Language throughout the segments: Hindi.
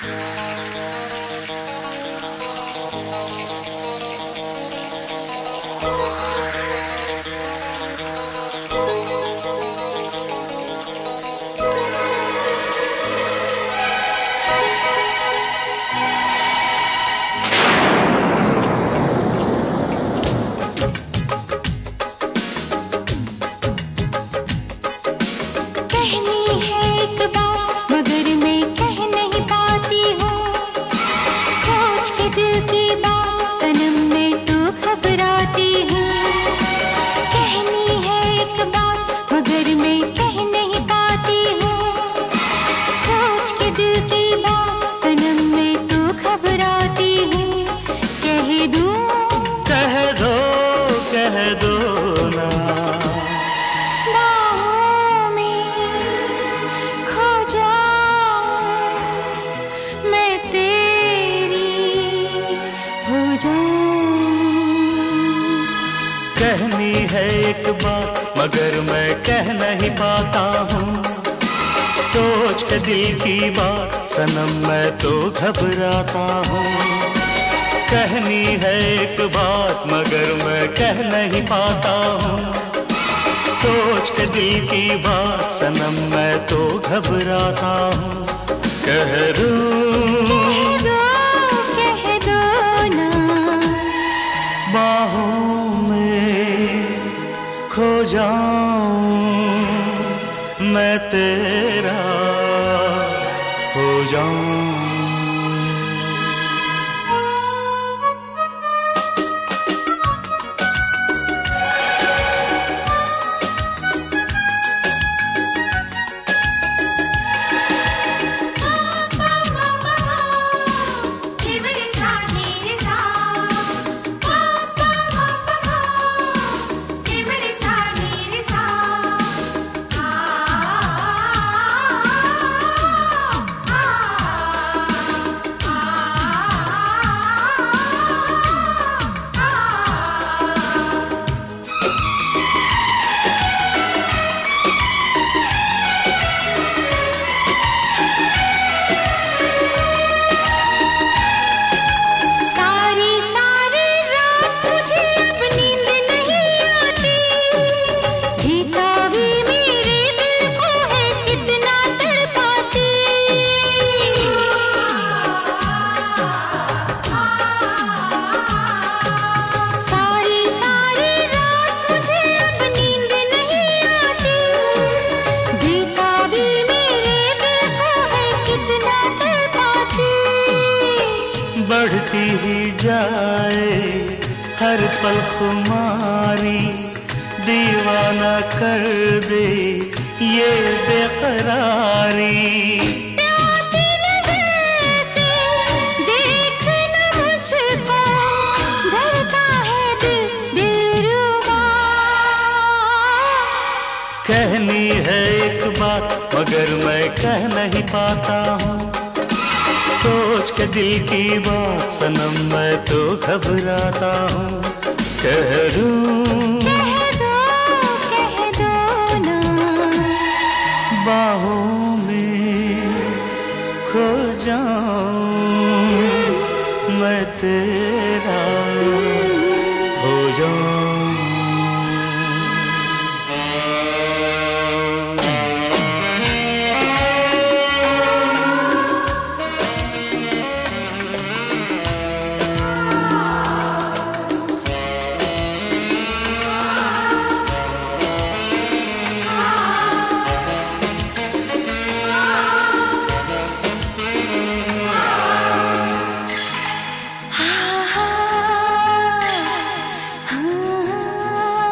कहनी है एक बात मगर मैं कह नहीं पाता हूँ, सोच के दिल की बात सनम मैं तो घबराता हूँ। कहनी है एक बात मगर मैं कह नहीं पाता हूँ, सोच के दिल की बात सनम मैं तो घबराता हूँ। कह दूँ कह दो ना बाहों खो जाऊं मैं तेरा हो जाऊं। बढ़ती ही जाए हर पल खुमारी, दीवाना कर दे ये बेकरारी। कहनी है एक बात मगर मैं कह नहीं पाता हूँ, सोच के दिल की बात सनम मैं तो घबराता हूँ। कह दो ना बाहों में खो जाऊं मैं तेरा हो जाऊं।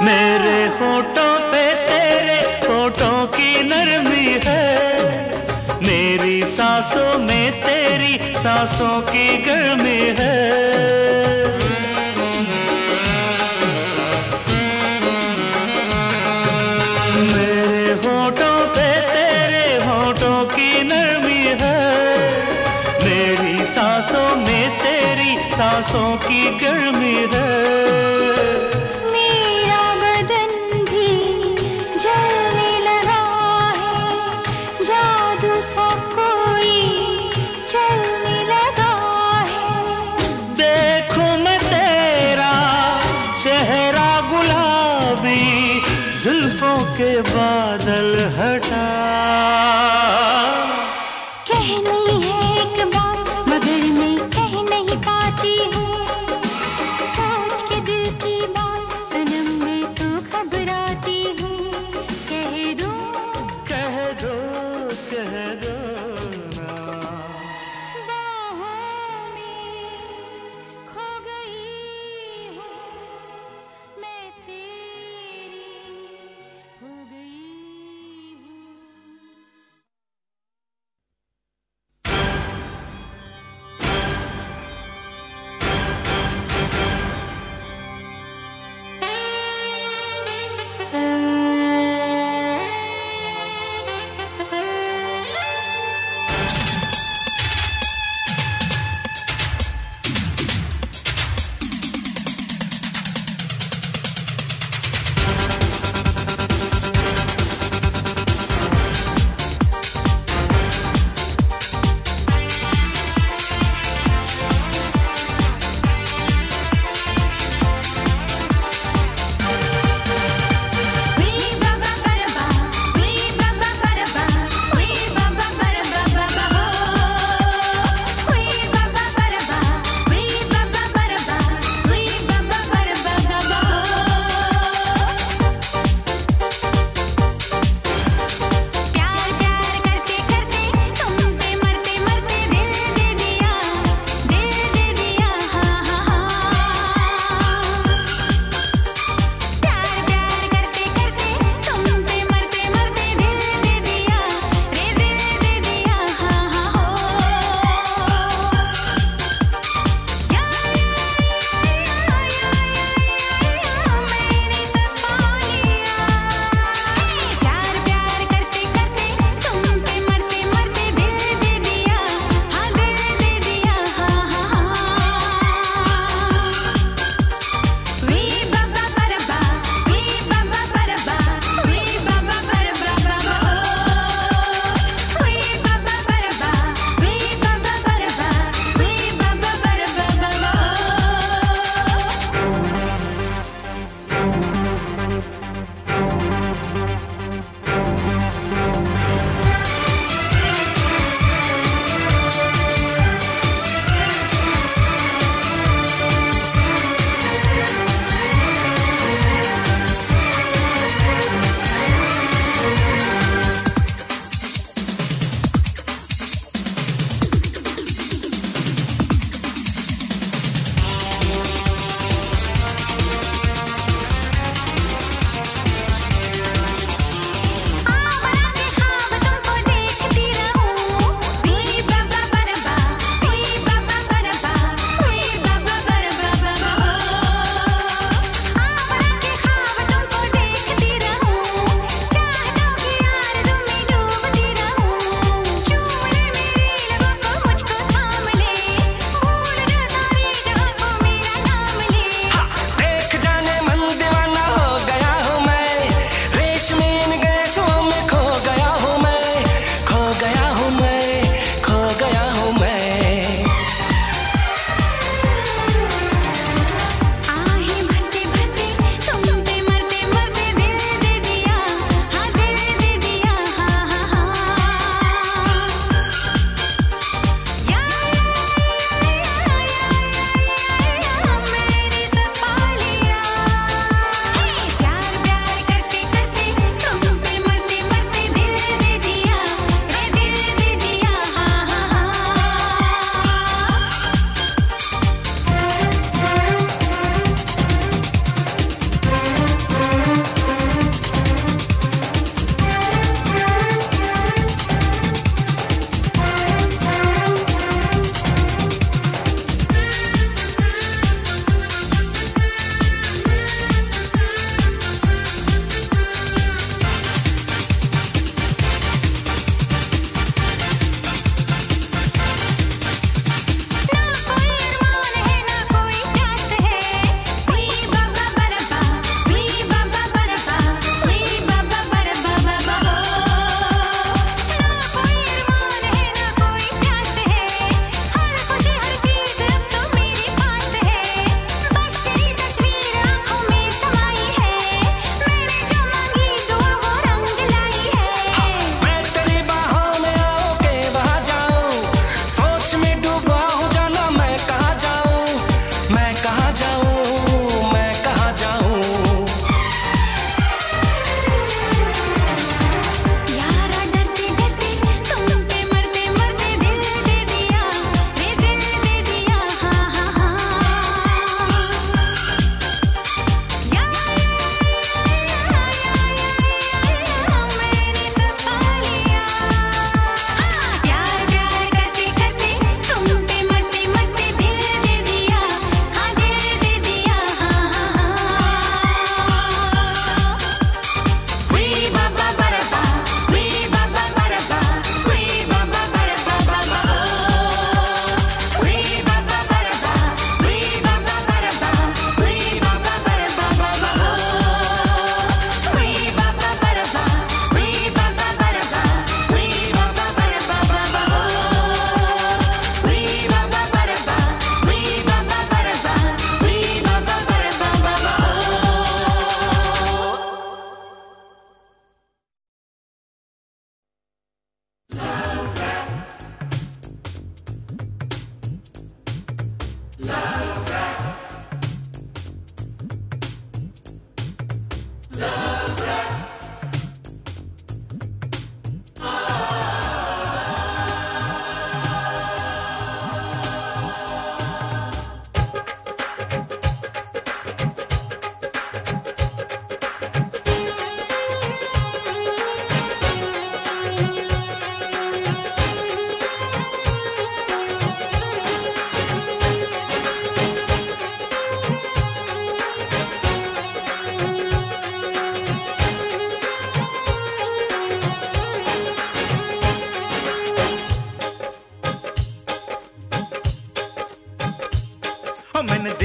मेरे होठों पे तेरे होठों की नरमी है, मेरी सांसों में तेरी सांसों की गर्मी है। मेरे होठों पे तेरे होठों की नरमी है, मेरी सांसों में तेरी सांसों की गर्मी है। जादू सा कोई चल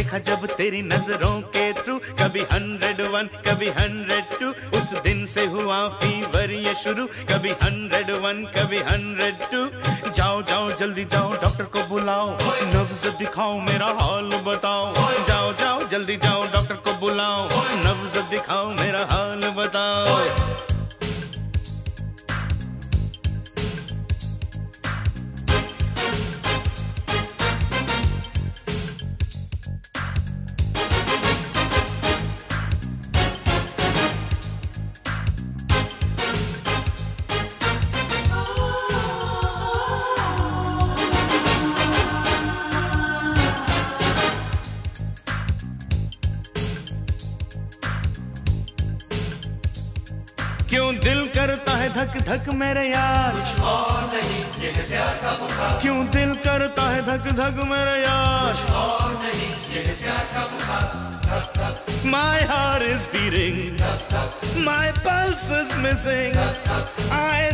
देखा जब तेरी नजरों के थ्रू, कभी 101 कभी 102, उस दिन से हुआ फीवर ये शुरू, कभी 101 कभी 102। जाओ जाओ जल्दी जाओ डॉक्टर को बुलाओ, नब्ज दिखाओ मेरा हाल बताओ। जाओ जाओ जल्दी जाओ डॉक्टर को बुलाओ, नब्ज दिखाओ मेरा हाल बताओ। क्यों दिल करता है धक धक मेरे यार, कुछ और नहीं ये है प्यार का बुखार। क्यों दिल करता है धक धक मेरे यार, कुछ और नहीं ये है प्यार का बुखार। धक धक माय हार्ट इज बीटिंग, धक धक my pulse is missing, I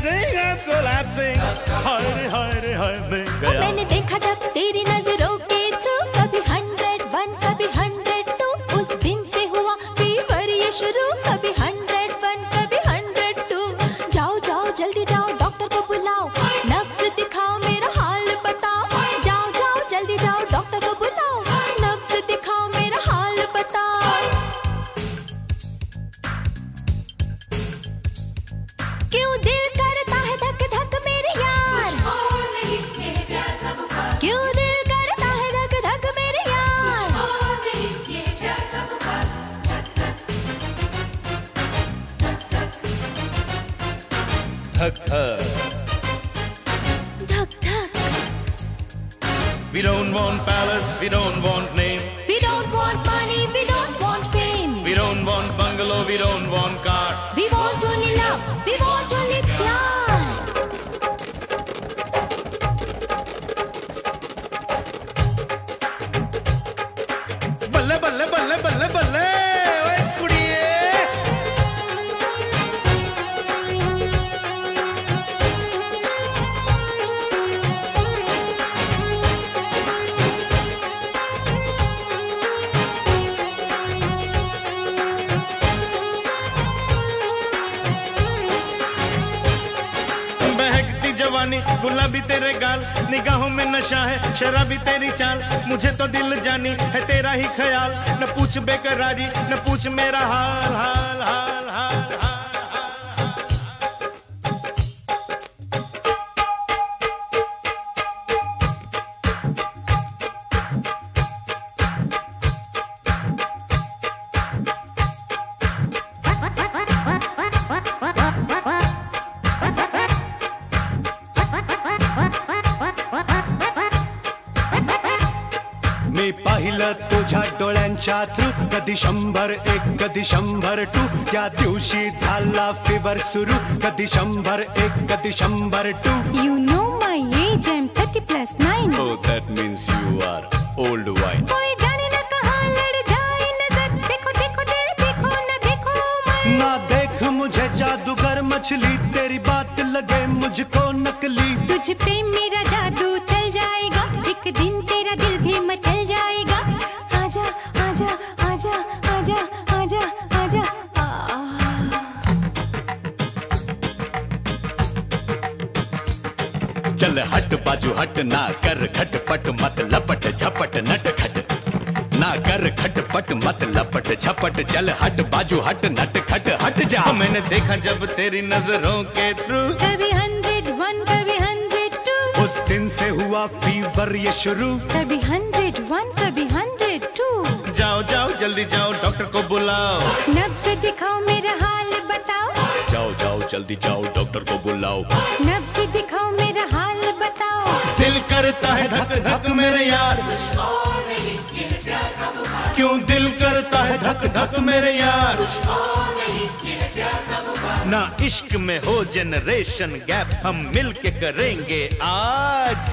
think I am collapsing. हाय हाय रे हाय मैं गया। मैंने देखा जब तेरी नजरों के थ्रू, कभी 101 कभी 102, उस दिन से हुआ फीवर ये शुरू, कभी 101 कभी। जल्दी जाओ डॉक्टर को बुलाओ, नब्ज दिखाओ मेरा हाल बताओ। जाओ जाओ जल्दी जाओ डॉक्टर को बुलाओ, नब्ज दिखाओ मेरा हाल बताओ। क्यों दिल करता है धक धक मेरे यार, कुछ और नहीं ये है प्यार का बुखार। क्यों दिल करता है धक धक मेरे यार, कुछ और नहीं ये है प्यार का बुखार। धक धक धक धक धक धक धक। We don't want palace, we don't want name, we don't want money, we don't want fame, we don't want bungalow, we don't want car, we want only love, we want only प्यार। बल्ले बल्ले बल्ले बल्ले बल्ले जवानी, गुलाबी तेरे गाल, निगाहों में नशा है शराबी तेरी चाल। मुझे तो दिल जानी है तेरा ही ख्याल, न पूछ बेकरारी न पूछ मेरा हाल। हाल हाल हाल मी पाहिलं तुझ्या डोळ्यांच्या थ्रू, कधी 101 कधी 102, त्या दिवशी झाला फीवर सुरू, कधी 101 कधी 102। You know my age, I'm 30+9. Oh, that means you are old wine. कोई जाने ना कहाँ लड़ जाए नजर, देखो देखो तेरे देखो ना देखो मैं। ना देख मुझे जादूगर मछली, तेरी बात लगे मुझको नकली। तुझ पे मेरा जादू चल जाएगा, एक दिन तेरा दिल भी मचल जाएगा। आजा आजा आजा आजा आजा आजा आ। चल हट बाजू हट ना कर खटपट, मत लपट झपट नटखट, ना कर खटपट मत लपट झपट। चल हट बाजू हट नट खट हट जा। मैंने देखा जब तेरी नजरों के थ्रू, कभी 101 कभी 102, उस दिन से हुआ फीवर ये शुरू, कभी 101 कभी 102। जाओ जाओ जल्दी जाओ डॉक्टर को बुलाओ, नब्ज दिखाओ मेरा हाल बताओ। जाओ जाओ जल्दी जाओ डॉक्टर को बुलाओ, नब्ज दिखाओ मेरा हाल बताओ। दिल करता है धक धक मेरे यार, कुछ और नहीं ये है प्यार का बुखार। क्यों दिल करता है धक धक मेरे यार, कुछ और नहीं ये है प्यार का बुखार। ना इश्क में हो जनरेशन गैप, हम मिल के करेंगे आज।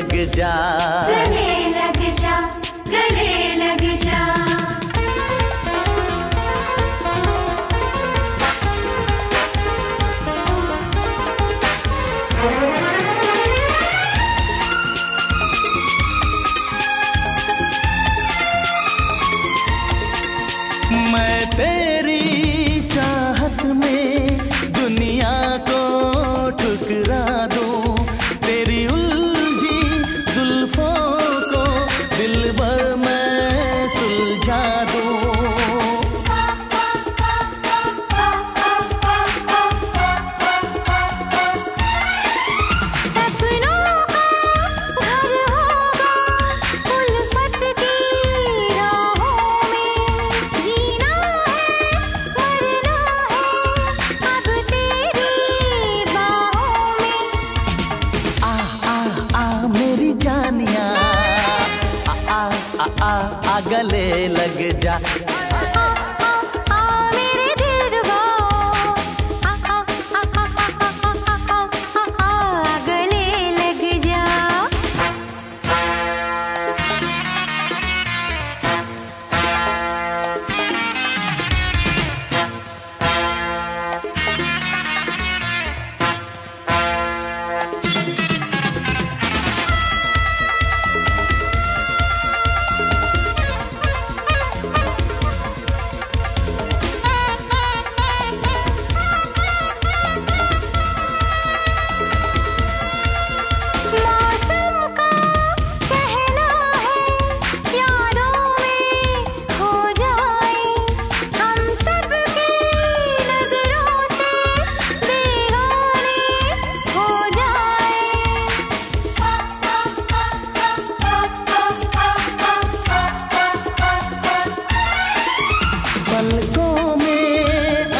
लग जा, गले लग जा, गले लग जा। मैं तेरी चाहत में दुनिया को ठुकरा दूं, तेरी उलझी जुल्फों को दिल भर मैं सुलझा दूं। आ गले लग जा, आ मेरे दिलवा, आ गले लग जा। पलकों में,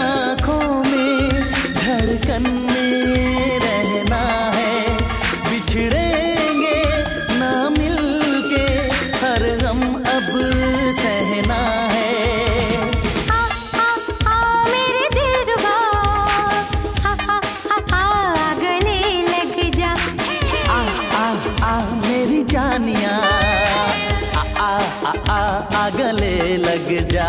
आँखों में, धड़कन में रहना है, बिछड़ेंगे ना मिलके, हर गम अब सहना है। आ मेरे दिलवा, आ गले लग जा, आ मेरी जानिया, आ गले लग जा।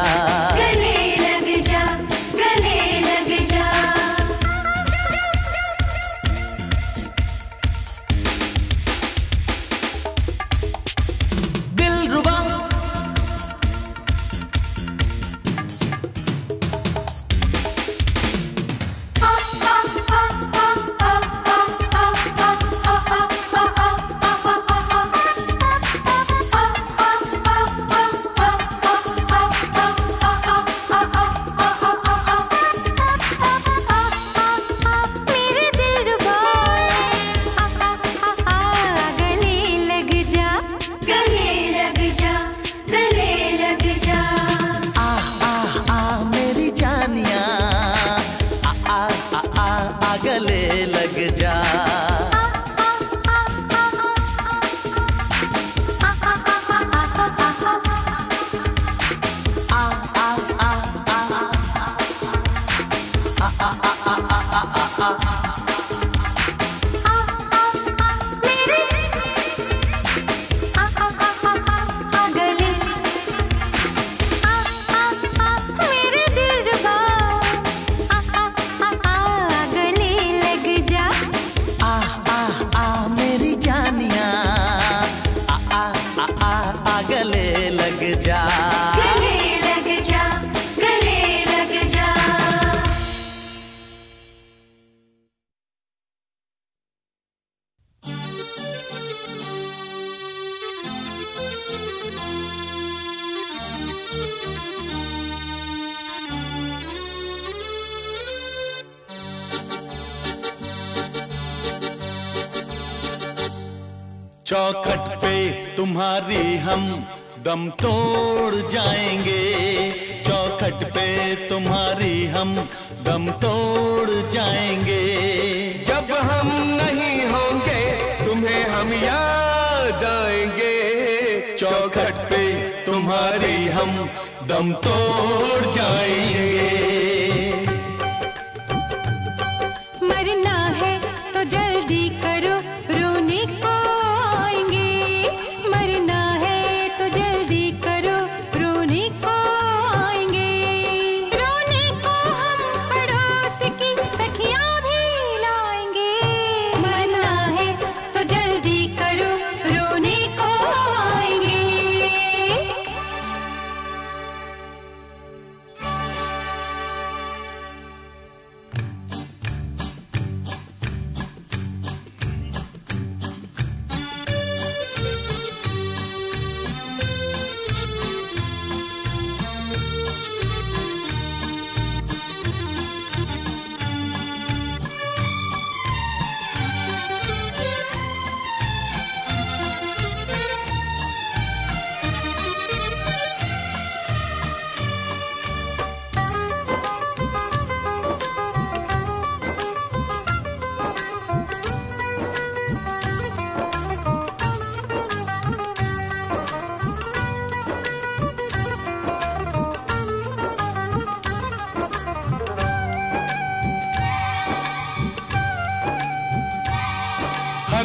चौखट पे तुम्हारी हम दम तोड़ जाएंगे, चौखट पे तुम्हारी हम दम तोड़ जाएंगे। जब हम नहीं होंगे तुम्हें हम याद आएंगे, चौखट पे तुम्हारी हम दम तोड़ जाएंगे। मरना है तो जल्दी करो, रोने को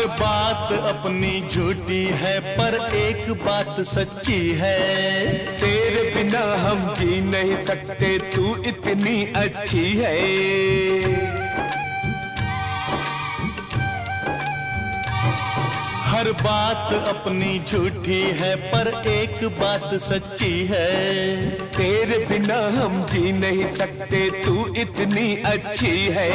हर बात अपनी झूठी है पर एक बात सच्ची है। तेरे बिना हम जी नहीं सकते, तू इतनी अच्छी है। हर बात अपनी झूठी है पर एक बात सच्ची है। तेरे बिना हम जी नहीं सकते, तू इतनी अच्छी है।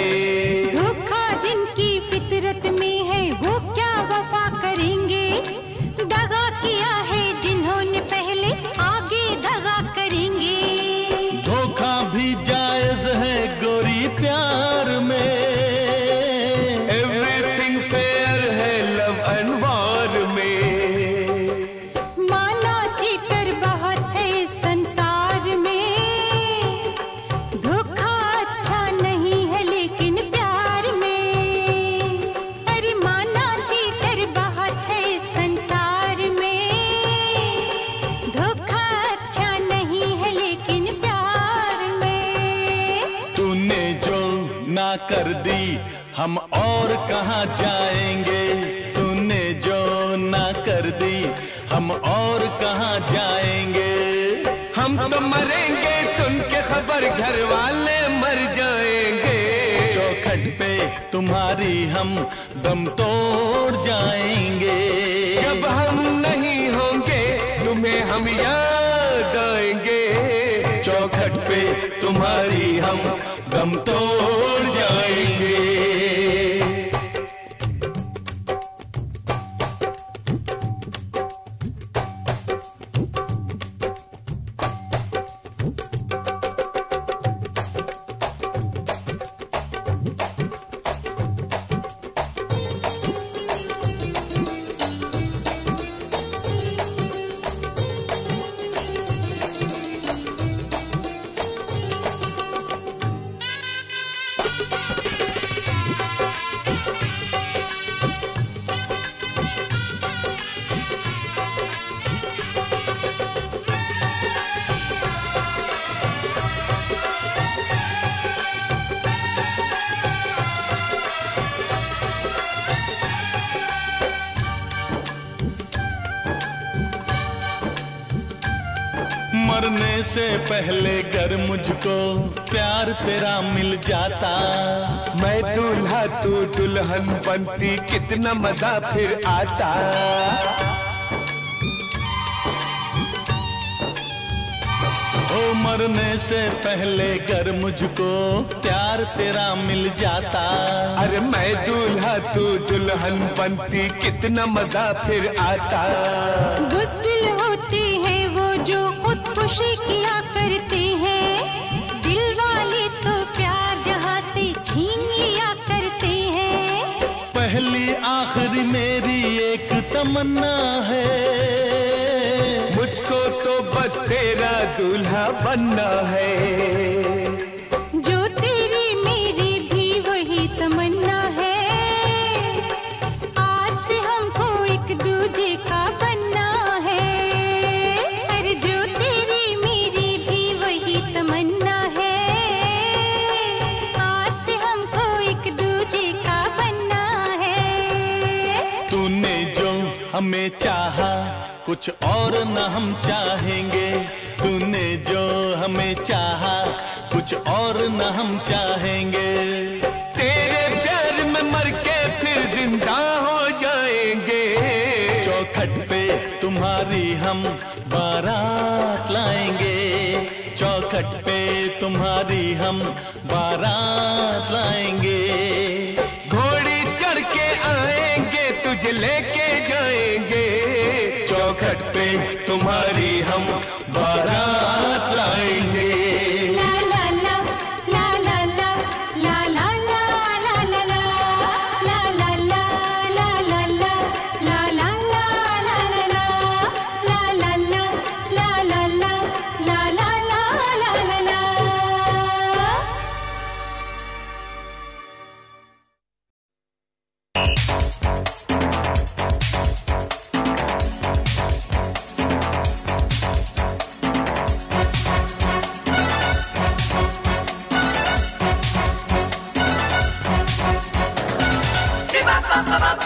धोखा जिनकी फितरत में है वो क्या वफा करेंगे। दगा किया है जिन्होंने पहले, आगे दगा करेंगे। धोखा भी जायज है गोरी प्यार में। एवरीथिंग फेयर है लव एंड वार में। माना चीटर बहुत है संसार में। धोखा अच्छा नहीं है लेकिन प्यार में। अरे माना चीटर बहुत है संसार में। धोखा अच्छा नहीं है लेकिन प्यार में। तूने जो ना कर दी हम और कहाँ जाएंगे। तूने जो ना कर दी हम और कहाँ जाएंगे। हम तो मरेंगे सुन के खबर, घर वाले मर जाएंगे। चौखट पे तुम्हारी हम दम तोड़ जाएंगे। जब हम नहीं होंगे तुम्हें हम याद आएंगे। चौखट पे तुम्हारी हम दम तोड़ जाएंगे। मरने से पहले गर मुझको प्यार तेरा मिल जाता। मैं दूल्हा तू दुल्हन बनती, कितना मजा फिर आता। ओ मरने से पहले गर मुझको प्यार तेरा मिल जाता। अरे मैं दूल्हा तू दुल्हन बनती, कितना मजा फिर आता। बुज़दिल होती है वो जो खुदकुशी किया करते हैं। दिल वाले तो प्यार जहाँ से छीन लिया करते हैं। पहली आखिरी मेरी एक तमन्ना है, मुझको तो बस तेरा दूल्हा बनना है। जो तेरी मेरी भी वही तमन्ना है, आज से हमको एक दूजे का बनना है। हमें चाहा कुछ और न हम चाहेंगे। तूने जो हमें चाहा कुछ और न हम चाहेंगे। तेरे प्यार में मर के फिर जिंदा हो जाएंगे। चौखट पे तुम्हारी हम बारात लाएंगे। चौखट पे तुम्हारी हम बारात लाएंगे। घोड़ी चढ़ के आएंगे तुझे लेके जाएंगे। चौखट पे तुम्हारी हम बारात लाएंगे। ला ला ला ला ला ला ला ला ला ला ला ला ला ला ला ला ला ला ला ला ला ला ला ला ला ला दीवाने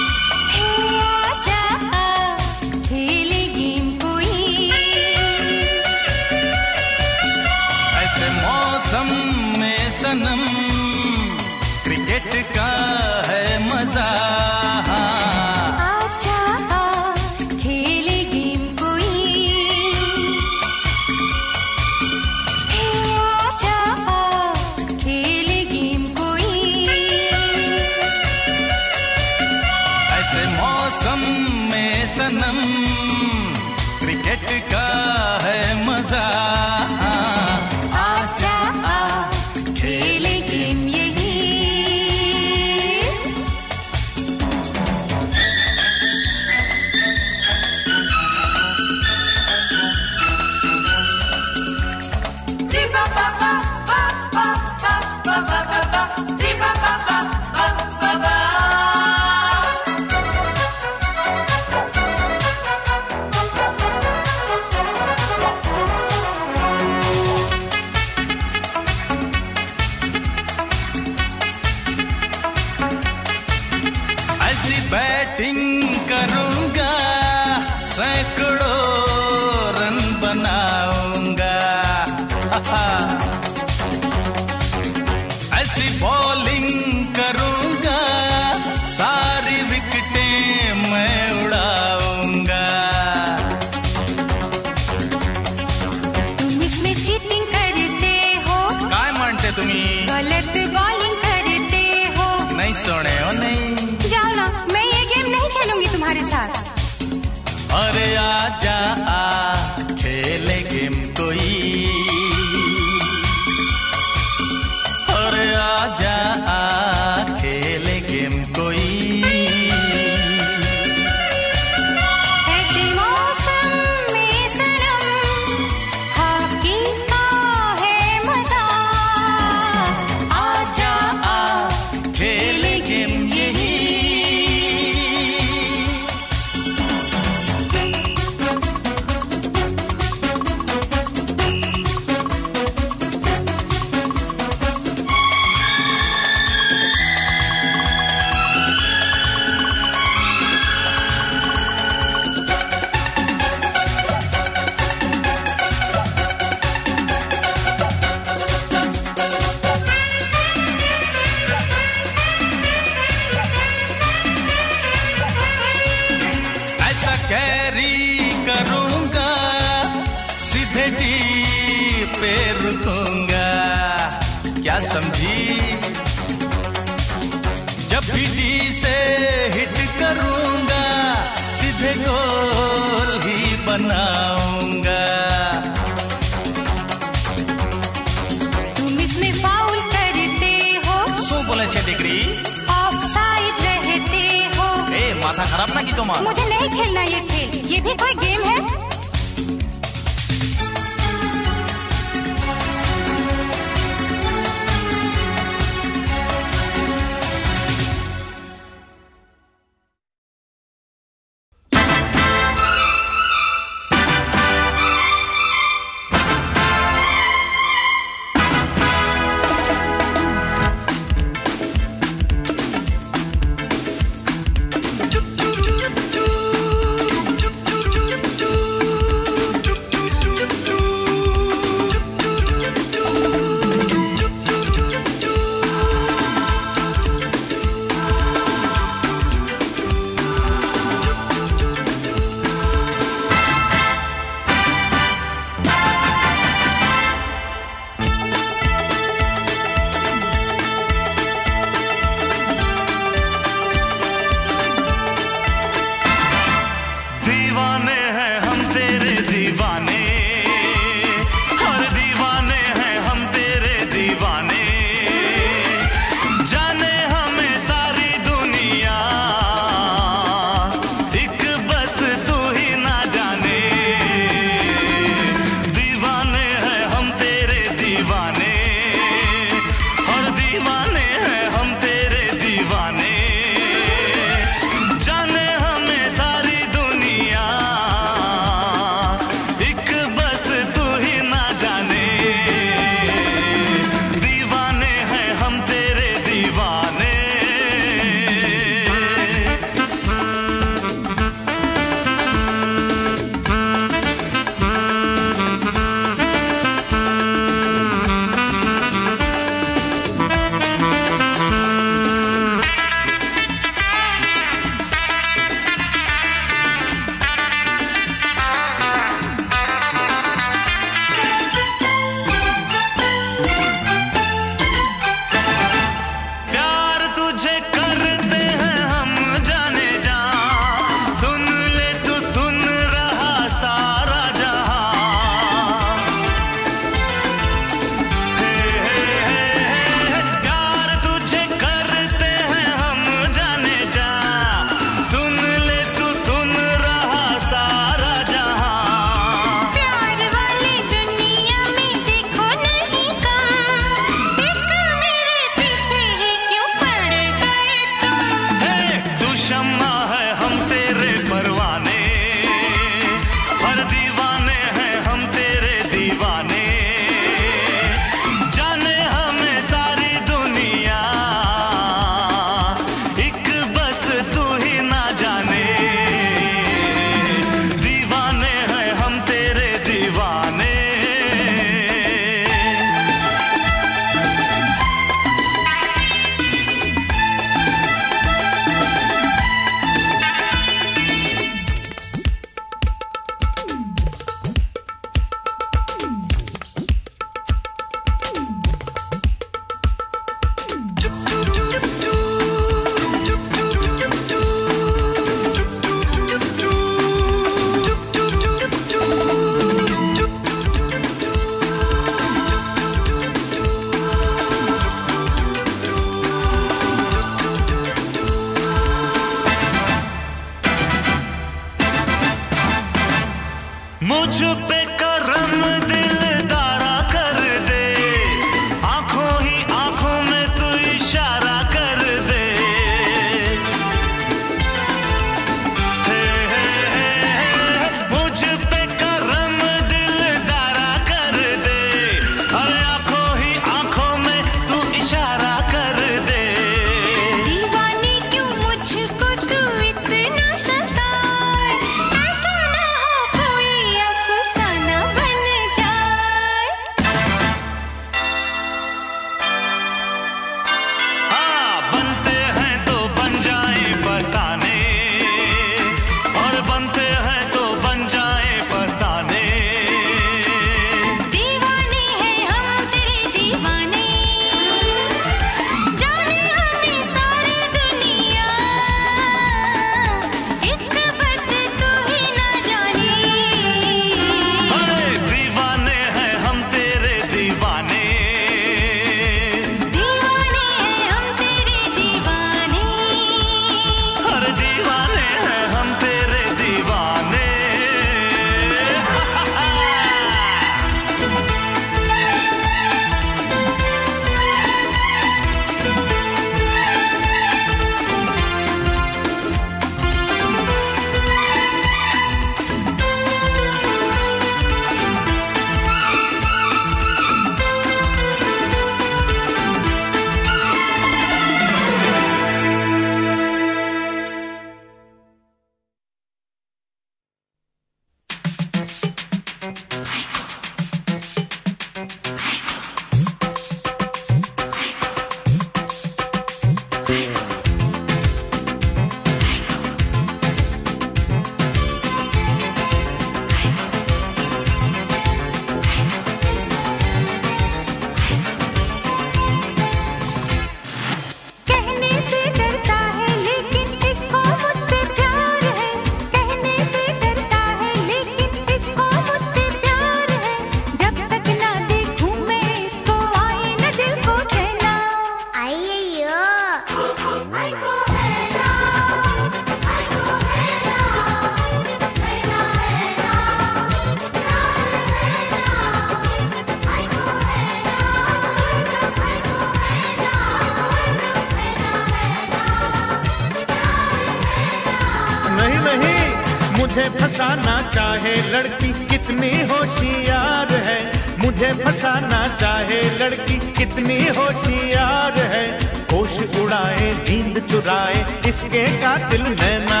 मुझे फंसाना चाहे लड़की कितनी होशियार है, मुझे फंसाना चाहे लड़की कितनी होशियार है। होश उड़ाए नींद चुराए इसके कातिल नैना,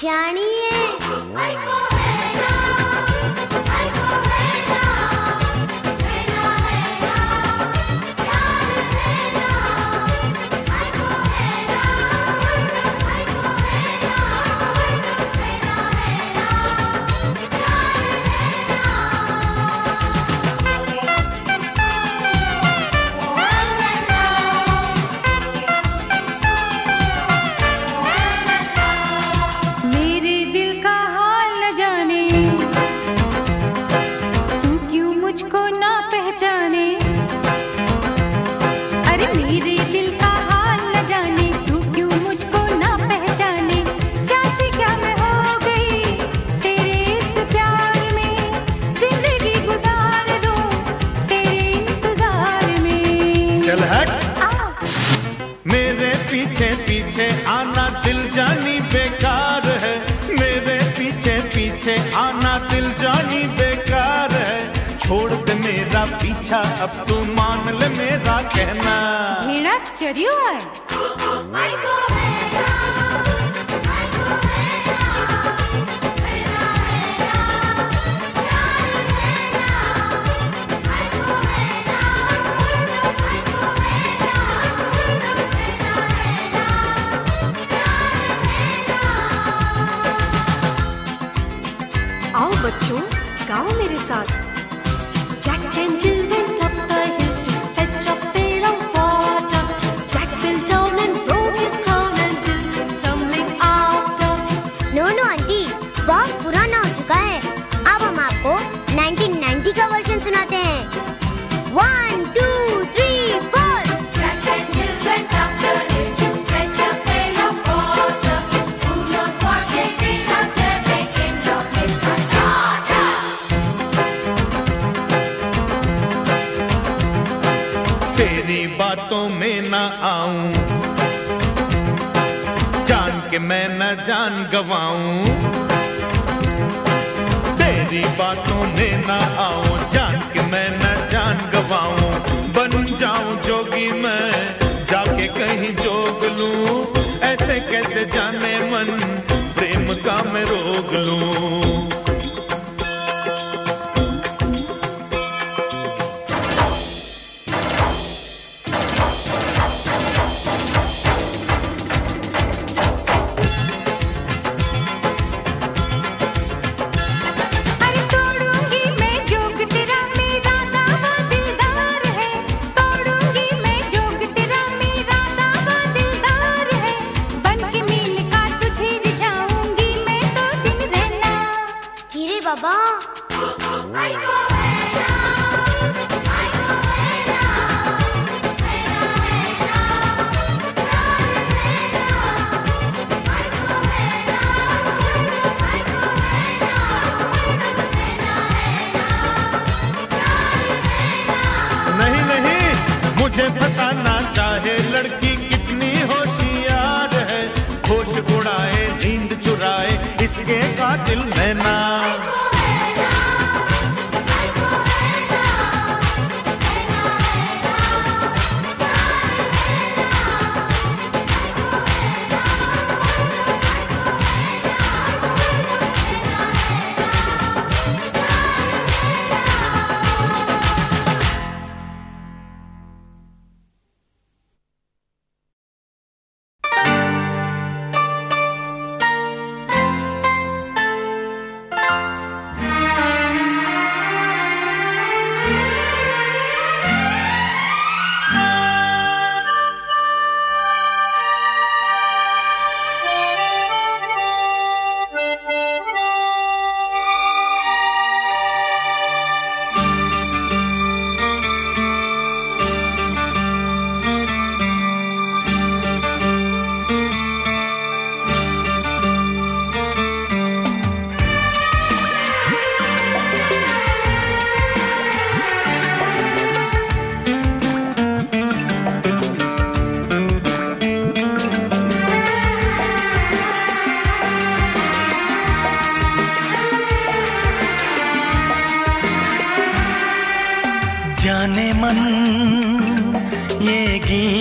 शानी है पीछा, अब तू मान ले मेरा कहना। मेरा चरियो है आऊं, जान के मैं न जान गवाऊं, तेरी बातों में न आऊं, जान के मैं न जान गवाऊं। बन जाऊं जोगी मैं जाके कहीं जोग लूं, ऐसे कैसे जाने मन प्रेम का मैं रोग लूं।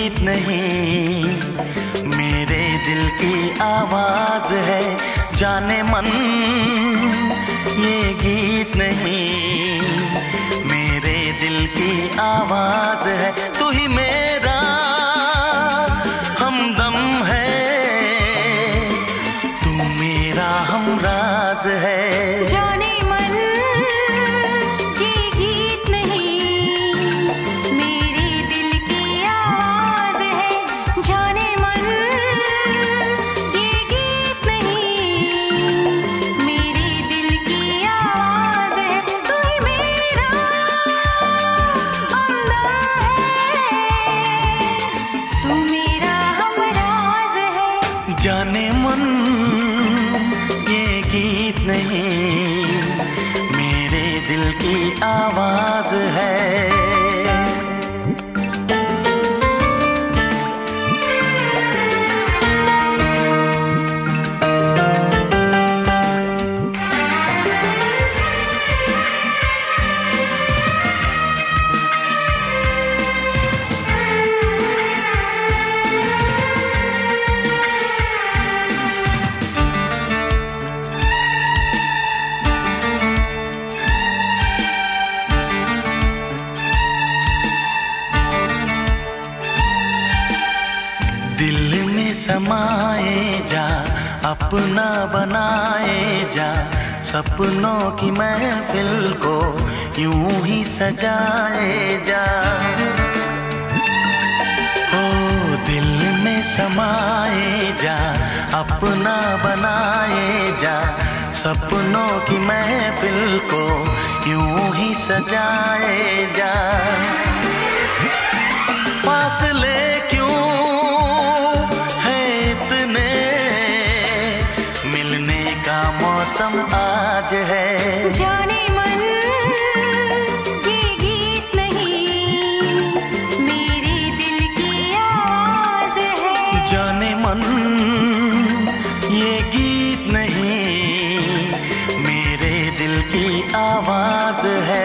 गीत नहीं मेरे दिल की आवाज है, जाने मन ये गीत नहीं मेरे दिल की आवाज है। तू ही मेरा हमदम है, तू मेरा हमराज है, जाने मन ये गीत नहीं मेरे दिल की आवाज है, जाने मन ये गीत नहीं मेरे दिल की आवाज है। तू ही मेरा हमदम है, तू मेरा हमराज है, जाने मन ये गीत नहीं मेरे दिल की आवाज है। दिल में समाए जा, अपना बनाए जा, सपनों की महफिल को यूं ही सजाए जा। ओ दिल में समाए जा, अपना बनाए जा, सपनों की महफिल को यूं ही सजाए जा। फासले क्यों मौसम आज है, जाने मन ये गीत नहीं मेरे दिल की आवाज है, जाने मन ये गीत नहीं मेरे दिल की आवाज है।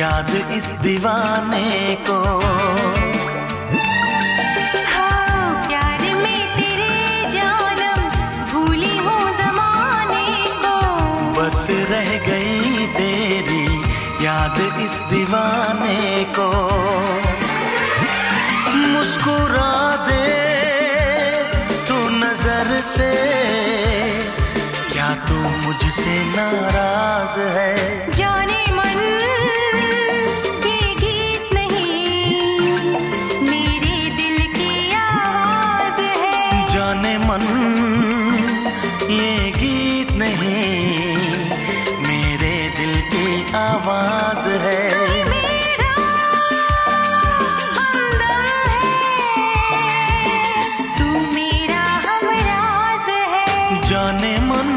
याद इस दीवाने को। हाँ प्यार में तेरे जानम भूली हूँ जमाने को। बस रह गई तेरी याद इस दीवाने को। मुस्कुरा दे तू नजर से, क्या तू मुझसे नाराज है? जाने मन ये गीत नहीं मेरे दिल की आवाज है। जाने मन ये गीत नहीं मेरे दिल की आवाज है। जाने मन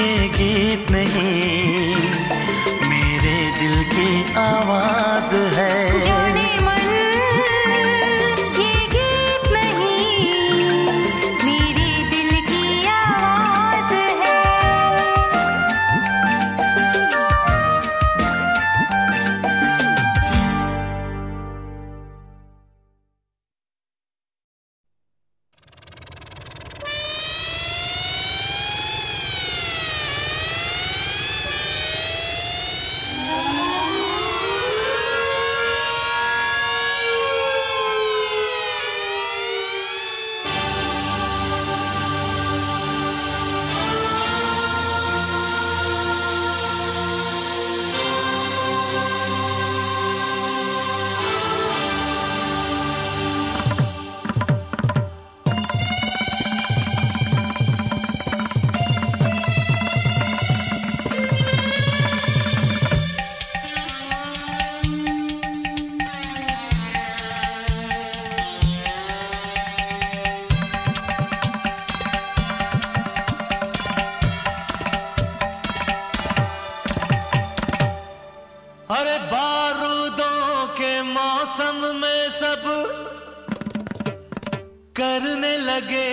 ये गीत नहीं मेरे दिल की आवाज है। जाने मन ये गीत नहीं मेरे दिल की आवाज है। करने लगे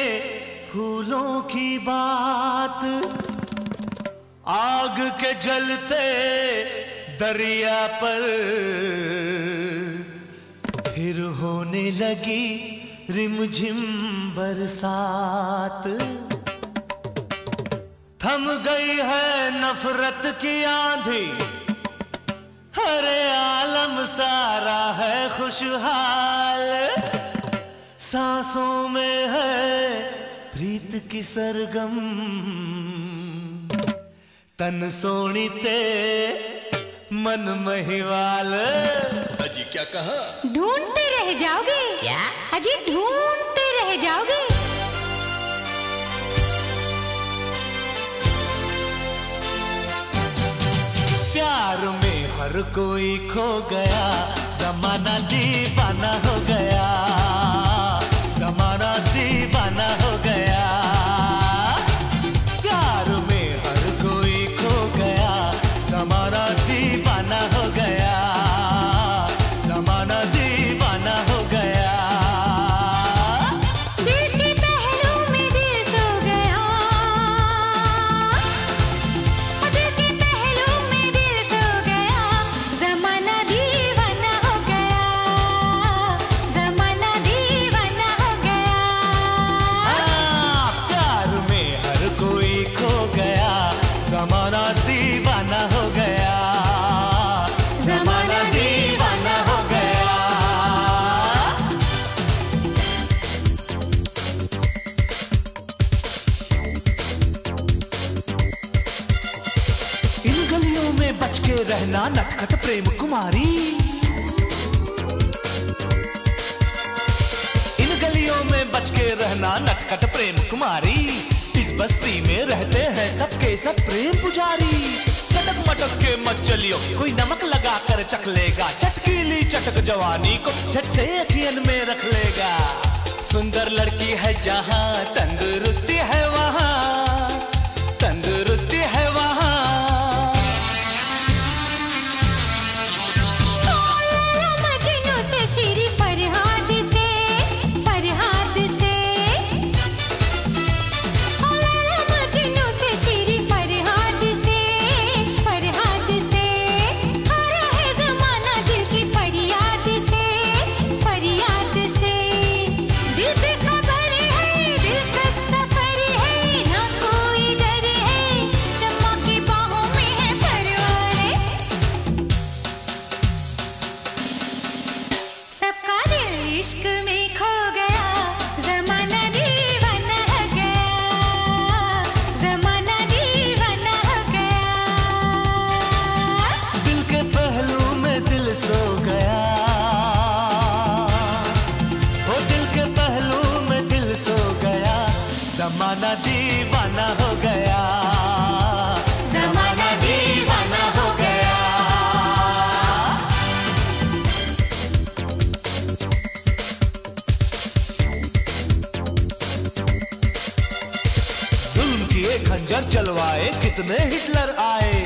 फूलों की बात, आग के जलते दरिया पर फिर होने लगी रिमझिम बरसात। थम गई है नफरत की आंधी, अरे आलम सारा है खुशहाल। सांसों में है प्रीत की सरगम, तन सोनी ते मन महिवाल। अजी क्या कहा? ढूंढते रह जाओगे क्या? अजी ढूंढते रह जाओगे। प्यार में हर कोई खो गया, जमाना दीवाना हो गया। नटखट प्रेम कुमारी इन गलियों में बच के रहना, नटखट प्रेम कुमारी। इस बस्ती में रहते हैं सबके सब प्रेम पुजारी। चटक मटक के मत चलियो, कोई नमक लगा कर चख लेगा। चटकीली चटक जवानी को झट से अखियन में रख लेगा। सुंदर लड़की है जहाँ तंदुरुस्ती है वहाँ, तंदुरुस्ती है वहाँ। शेरी फरहाद से, फरहाद से, मजनू से, शेरी फरहाद से, फरहाद से। इश्क में खो गया, जमाना दीवाना हो गया, जमाना दीवाना हो गया। दिल के पहलू में दिल सो गया, वो दिल के पहलू में दिल सो गया, जमाना दीवाना हो गया। खंजर चलवाए कितने हिटलर आए,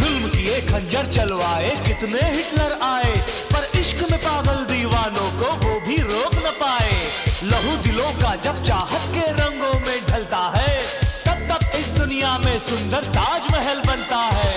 जुल्म किए खंजर चलवाए कितने हिटलर आए, पर इश्क में पागल दीवानों को वो भी रोक न पाए। लहू दिलों का जब चाहत के रंगों में ढलता है, तब तक इस दुनिया में सुंदर ताजमहल बनता है।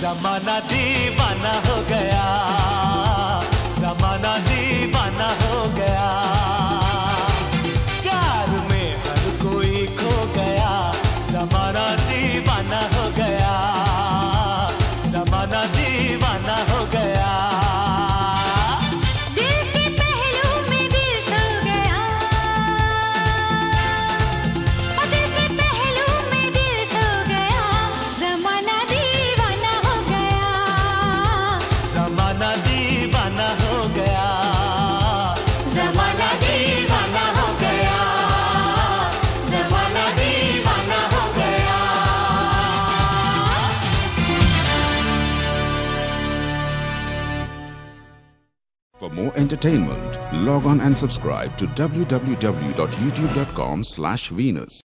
जमाना दीवाना हो गया, जमाना दीवाना हो गया। प्यार में हर कोई खो गया, जमाना दीवाना हो गया, जमाना दीवाना हो गया। दिल के पहलू में दिल सो गया, दिल के पहलू में दिल सो गया, जमाना For more entertainment, log on and subscribe to www.youtube.com/Venus.